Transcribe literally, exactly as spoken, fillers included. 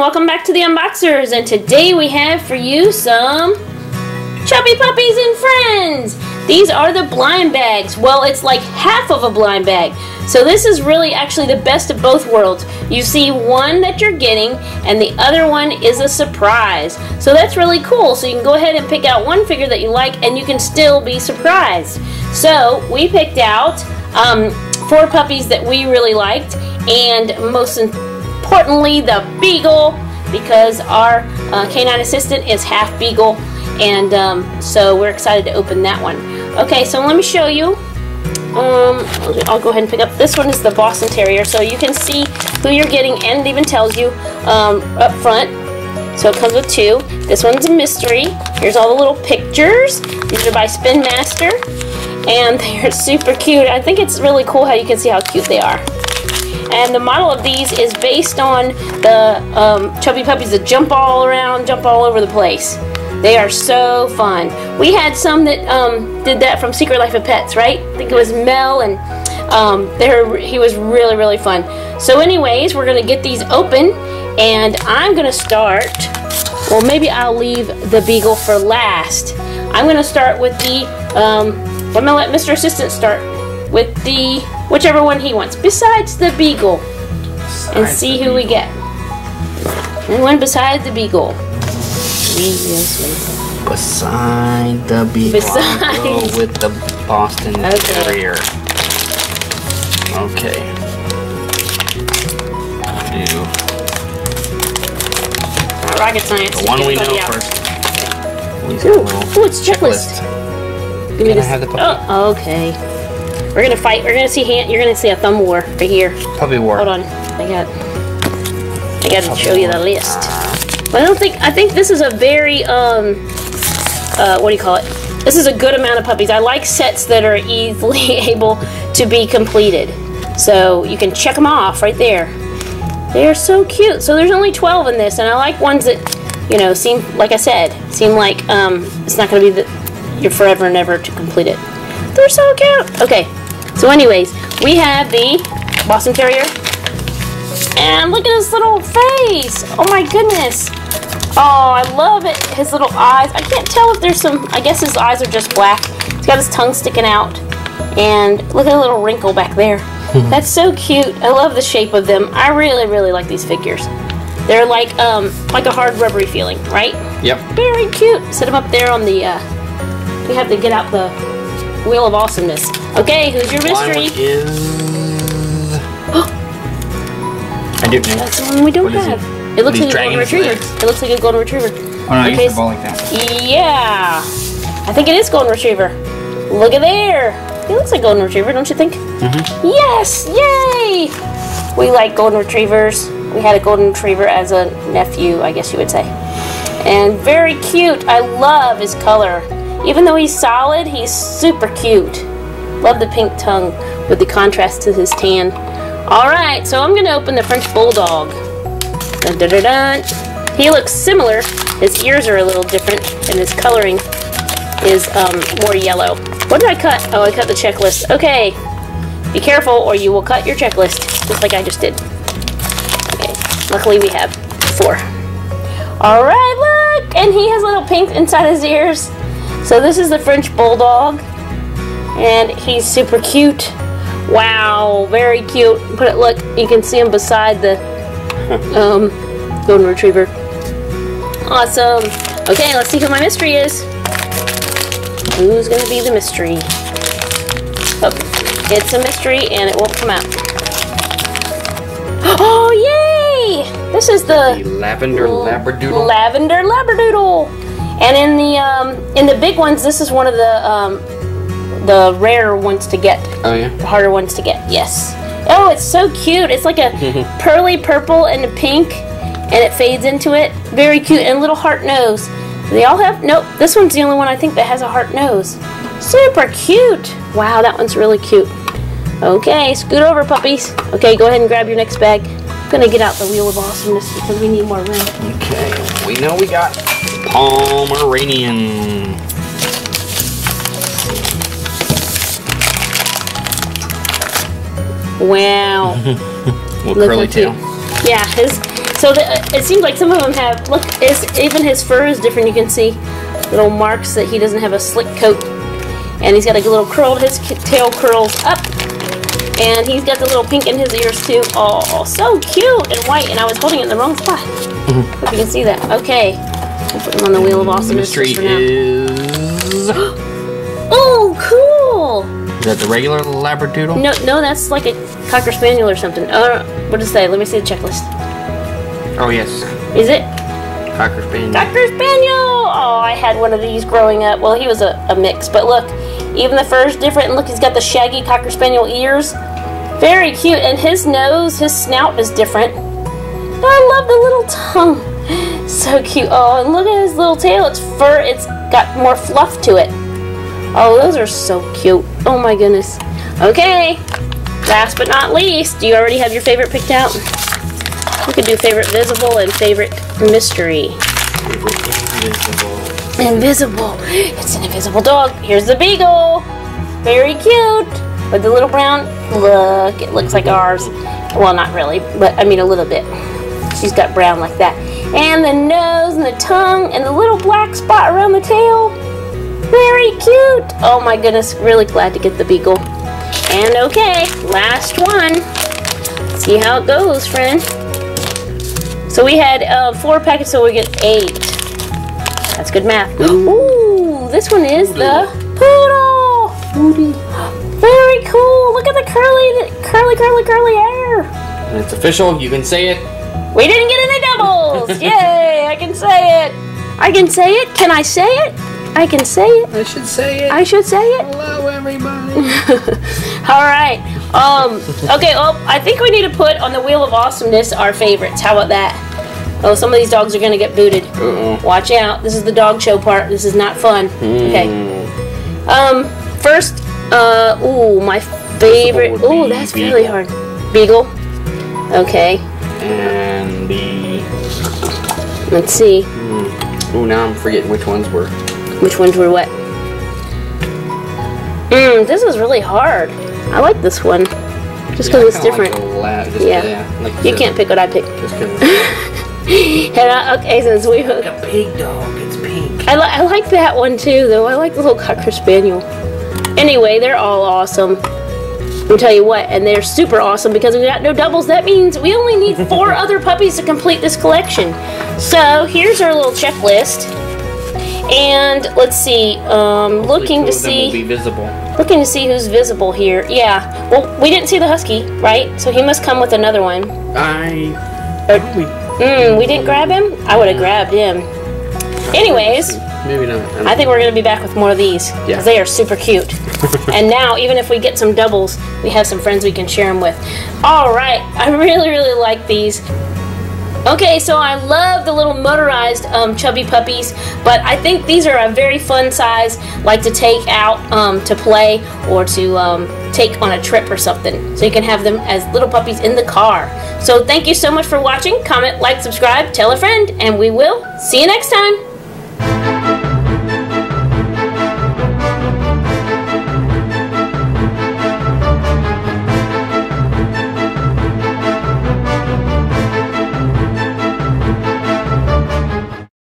welcome back to the Unboxers, and today we have for you some Chubby Puppies and Friends. These are the blind bags. Well, it's like half of a blind bag. So this is really actually the best of both worlds. You see one that you're getting and the other one is a surprise. So that's really cool. So you can go ahead and pick out one figure that you like and you can still be surprised. So we picked out um, four puppies that we really liked, and most importantly the Beagle, because our uh, canine assistant is half Beagle, and um, so we're excited to open that one. Okay, so let me show you. Um, I'll go ahead and pick up. This one is the Boston Terrier, so you can see who you're getting, and it even tells you um, up front. So it comes with two. This one's a mystery. Here's all the little pictures. These are by Spin Master, and they're super cute. I think it's really cool how you can see how cute they are. And the model of these is based on the um, Chubby Puppies that jump all around, jump all over the place. They are so fun. We had some that um, did that from Secret Life of Pets, right? I think it was Mel, and um, there he was really, really fun. So anyways, we're going to get these open, and I'm going to start, well, maybe I'll leave the Beagle for last. I'm going to start with the, um, I'm going to let Mister Assistant start with the, whichever one he wants, besides the Beagle, besides and see who Beagle. we get. Anyone besides the Beagle? Yes, beside the Beagle, I'll go with the Boston okay. Terrier. Okay. Two. Rocket science. The one Get we know out. first. Ooh, Ooh, it's checklist. checklist. Give me this. Have the puppy? Oh, okay. We're gonna fight. We're gonna see hand. You're gonna see a thumb war right here. Puppy war. Hold on. I got. I got to show war. you the list. Uh, I don't think, I think this is a very, um, uh, what do you call it? This is a good amount of puppies. I like sets that are easily able to be completed. So you can check them off right there. They are so cute. So there's only twelve in this, and I like ones that, you know, seem, like I said, seem like um, it's not going to be the, you're forever and ever to complete it. They're so cute. Okay, so anyways, we have the Boston Terrier. And look at his little face. Oh my goodness. Oh, I love it. His little eyes. I can't tell if there's some, I guess his eyes are just black. He's got his tongue sticking out. And look at a little wrinkle back there. That's so cute. I love the shape of them. I really, really like these figures. They're like um, like a hard rubbery feeling, right? Yep. Very cute. Set them up there on the, uh, we have to get out the Wheel of Awesomeness. Okay, who's your mystery? I do. That's the one we don't have. It? it looks These like a golden retriever. Legs. It looks like a golden retriever. Oh no, okay. I used the ball like that. Yeah. I think it is golden retriever. Look at there. It looks like golden retriever, don't you think? Mm-hmm. Yes. Yay. We like golden retrievers. We had a golden retriever as a nephew, I guess you would say. And very cute. I love his color. Even though he's solid, he's super cute. Love the pink tongue with the contrast to his tan. Alright, so I'm going to open the French Bulldog. Dun, dun, dun, dun. He looks similar. His ears are a little different, and his coloring is um, more yellow. What did I cut? Oh, I cut the checklist. Okay. Be careful, or you will cut your checklist, just like I just did. Okay. Luckily, we have four. Alright, look! And he has little pink inside his ears. So this is the French Bulldog, and he's super cute. Wow, very cute. Put it. Look, you can see him beside the um, golden retriever. Awesome. Okay, let's see who my mystery is. Who's gonna be the mystery? Oh, it's a mystery, and it won't come out. Oh, yay! This is the, the lavender labradoodle. Lavender labradoodle. And in the um, in the big ones, this is one of the. Um, The rarer ones to get. Oh, yeah? The harder ones to get, yes. Oh, it's so cute. It's like a pearly purple and a pink, and it fades into it. Very cute. And a little heart nose. They all have... Nope, this one's the only one I think that has a heart nose. Super cute. Wow, that one's really cute. Okay, scoot over, puppies. Okay, go ahead and grab your next bag. I'm going to get out the Wheel of Awesomeness because we need more room. Okay, we know we got Pomeranian. Wow. Little curly tail. Yeah, his So the, it seems like some of them have, look, it's, even his fur is different. You can see little marks that he doesn't have a slick coat. And he's got a little curled, his tail curls up. And he's got the little pink in his ears too. Oh, so cute and white. And I was holding it in the wrong spot. Mm-hmm. Hope you can see that. Okay. I'll put him on the Wheel of Awesomeness. The mystery is... Oh, cool! Is that the regular Labradoodle? No, no, that's like a Cocker Spaniel or something. Uh, what does it say? Let me see the checklist. Oh, yes. Is it? Cocker Spaniel. Cocker Spaniel! Oh, I had one of these growing up. Well, he was a, a mix, but look. Even the fur is different, and look, he's got the shaggy Cocker Spaniel ears. Very cute, and his nose, his snout is different. But I love the little tongue. So cute. Oh, and look at his little tail. It's fur. It's got more fluff to it. Oh, those are so cute. Oh, my goodness. Okay. Last but not least, do you already have your favorite picked out? We could do favorite visible and favorite mystery. Visible. Invisible. It's an invisible dog. Here's the beagle. Very cute. With the little brown look. It looks like ours. Well, not really, but I mean a little bit. She's got brown like that. And the nose and the tongue and the little black spot around the tail. Very cute. Oh my goodness. Really glad to get the beagle. And okay, last one. Let's see how it goes, friend. So we had uh, four packets, so we get eight. That's good math. Ooh, this one is the poodle. Poodle. Very cool. Look at the curly, curly, curly, curly hair. And it's official. You can say it. We didn't get any doubles. Yay! I can say it. I can say it. Can I say it? I can say it. I should say it. I should say it. Hello, everybody. All right. Um. Okay. Well, I think we need to put on the Wheel of Awesomeness our favorites. How about that? Oh, some of these dogs are going to get booted. Uh-oh. Watch out. This is the dog show part. This is not fun. Mm. Okay. Um, first, uh, ooh, my favorite. Ooh, that's beagle. Really hard. Beagle. Okay. And the... Let's see. Mm. Ooh, now I'm forgetting which ones were. Which ones were what? Mmm, this is really hard. I like this one. Just because yeah, it's different. Like lab, just yeah. yeah like you can't pick what I pick. Just kidding. And I, okay, since we hooked a pig dog, it's pink. I, li I like that one too, though. I like the little Cocker Spaniel. Anyway, they're all awesome. I'll tell you what, and they're super awesome because we got no doubles. That means we only need four other puppies to complete this collection. So here's our little checklist, and let's see. Um, looking to see, be visible. Looking to see who's visible here. Yeah. Well, we didn't see the husky, right? So he must come with another one. I. Or, Mmm, we didn't grab him? I would have grabbed him. Anyways, maybe not. I, I think we're going to be back with more of these. Yeah. They are super cute. And now, even if we get some doubles, we have some friends we can share them with. Alright, I really, really like these. Okay, so I love the little motorized um, chubby puppies, but I think these are a very fun size, like to take out um, to play or to um, take on a trip or something. So you can have them as little puppies in the car. So thank you so much for watching. Comment, like, subscribe, tell a friend, and we will see you next time.